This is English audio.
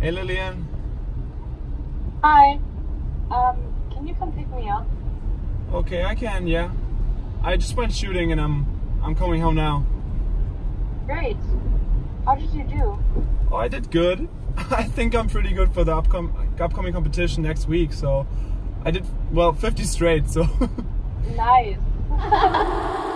Hey Lillian. Hi. Can you come pick me up? Okay, I can, yeah. I just went shooting and I'm coming home now. Great. How did you do? Oh, I did good. I think I'm pretty good for the upcoming competition next week, so I did, well, 50 straight, so. Nice.